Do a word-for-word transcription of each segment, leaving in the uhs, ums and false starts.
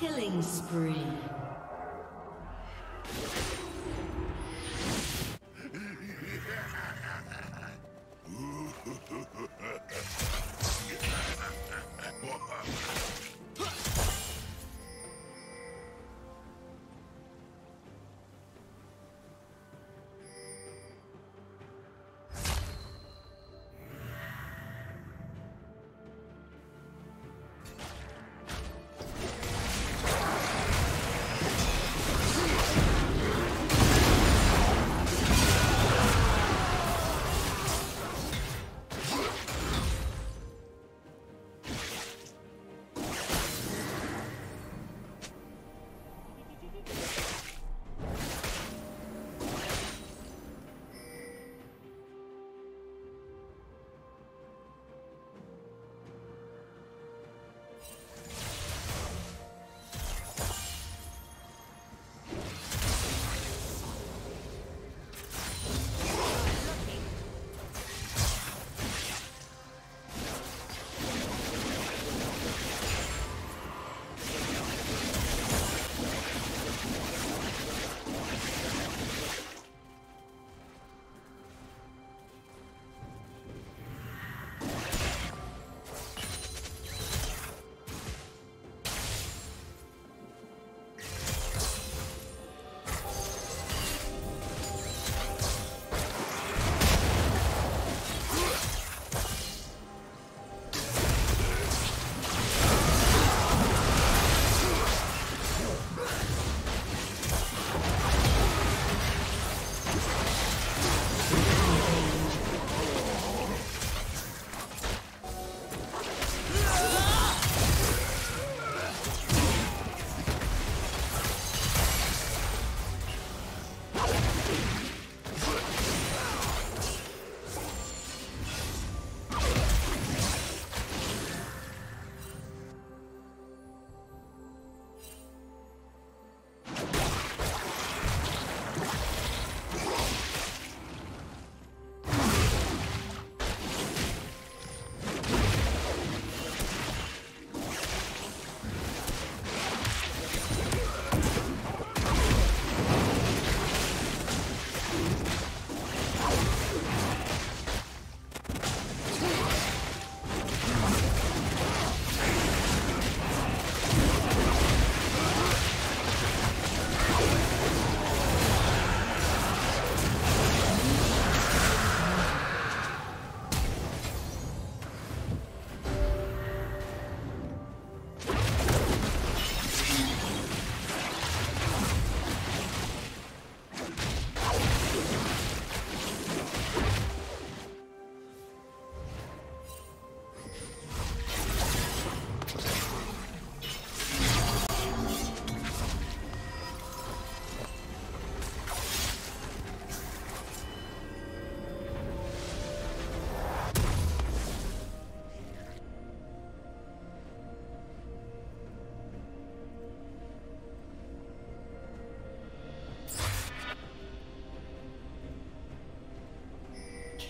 Killing spree.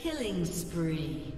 Killing spree.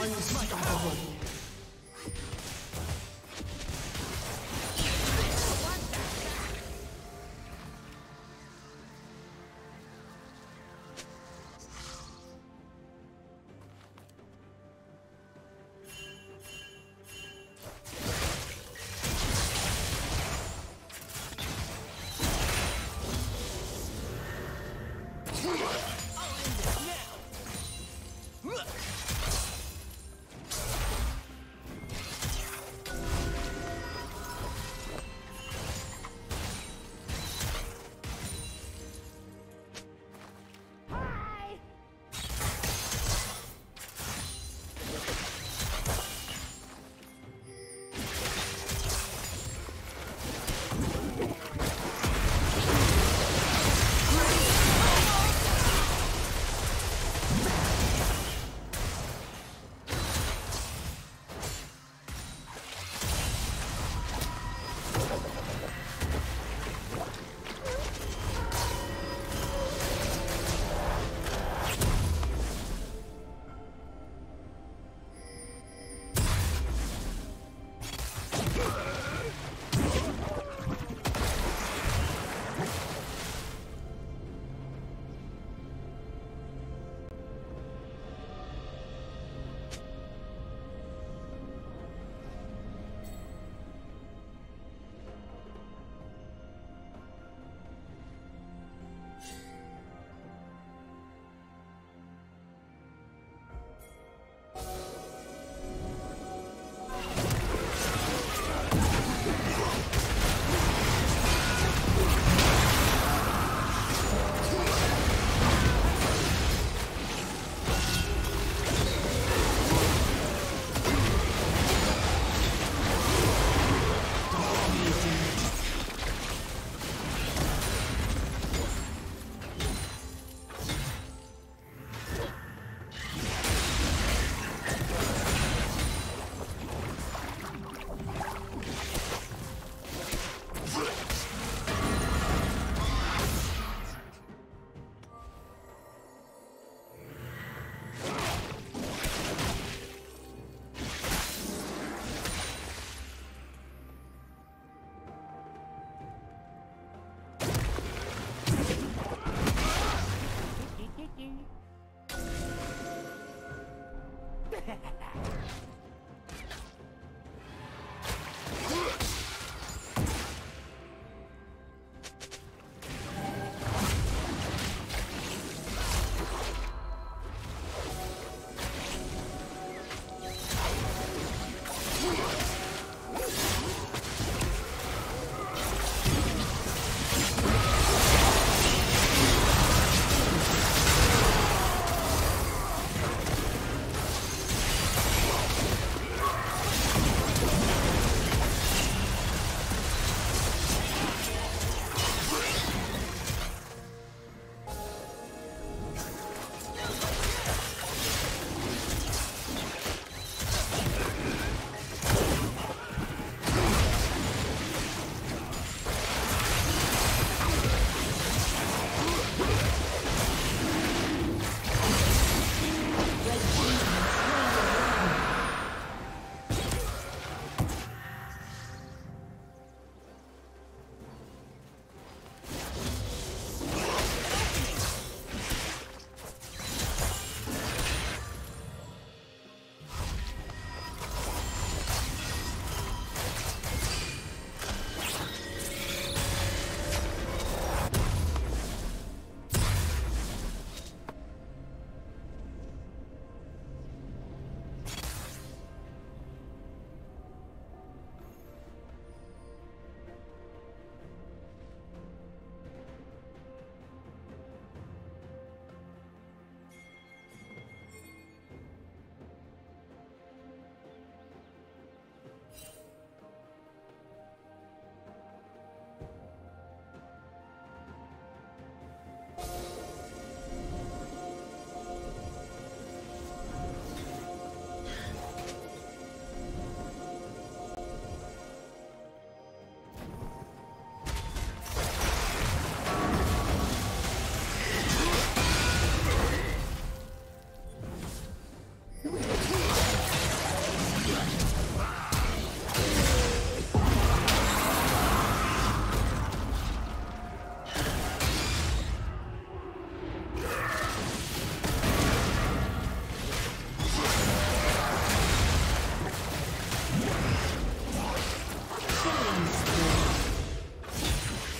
Unstoppable.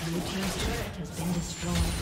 Blue team's turret has been destroyed.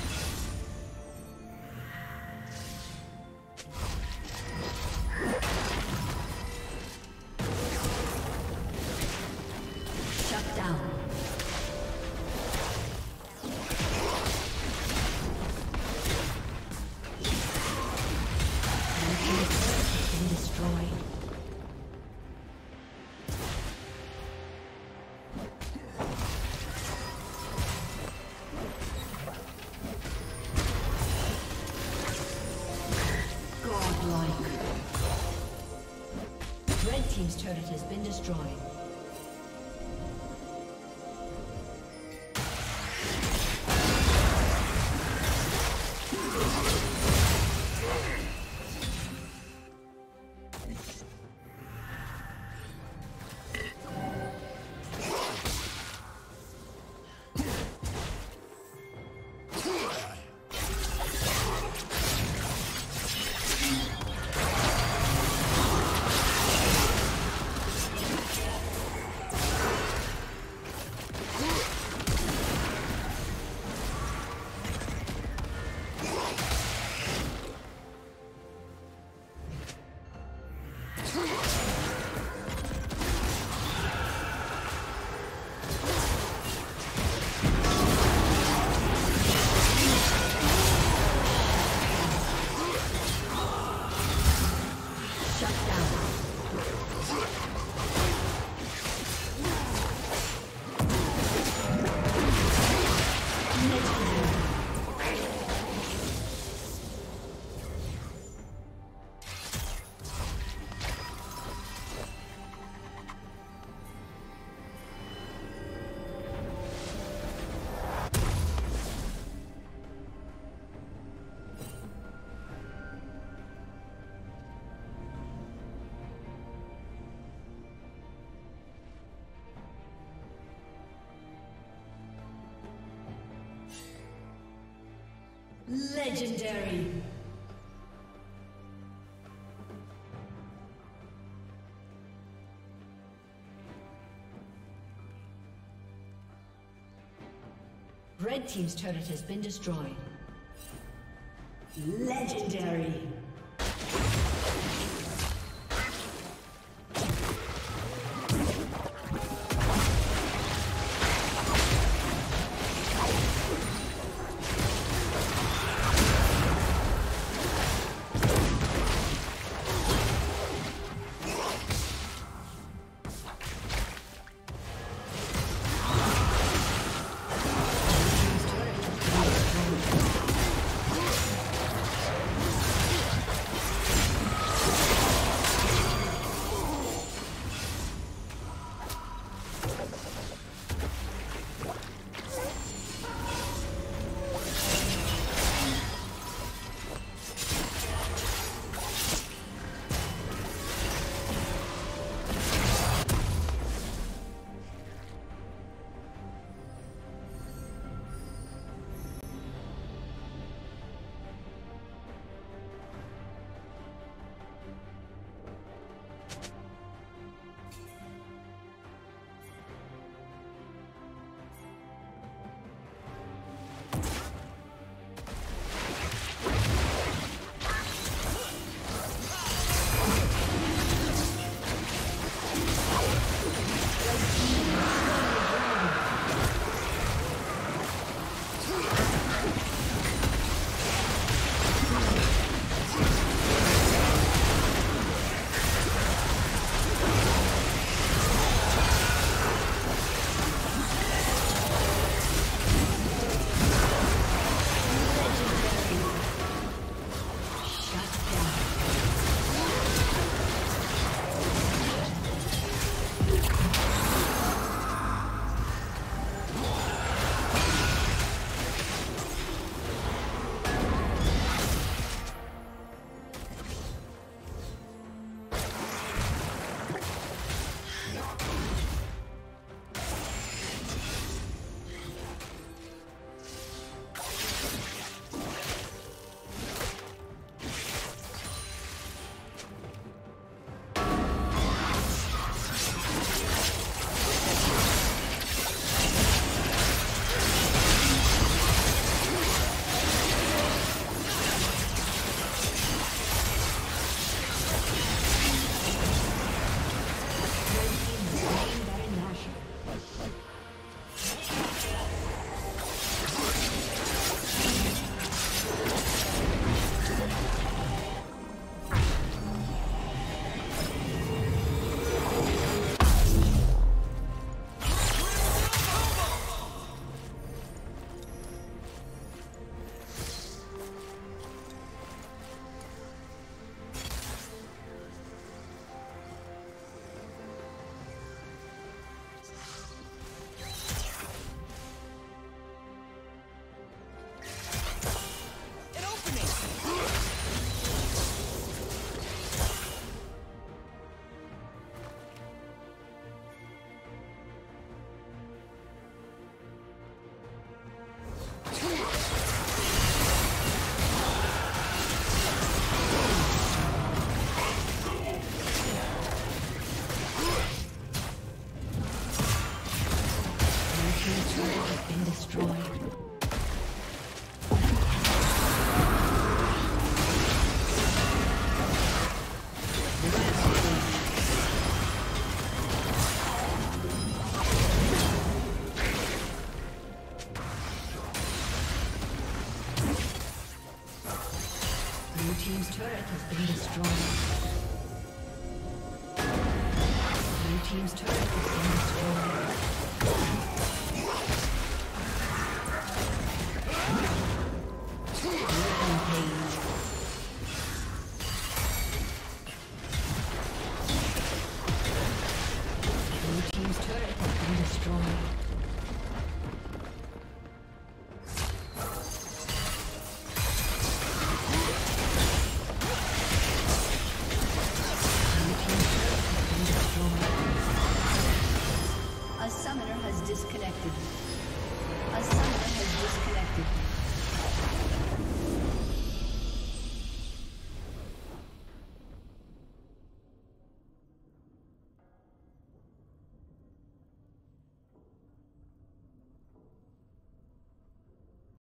Team's turret has been destroyed. Legendary. Red team's turret has been destroyed. Legendary. team's turret has been destroyed. Blue team's turret has been destroyed.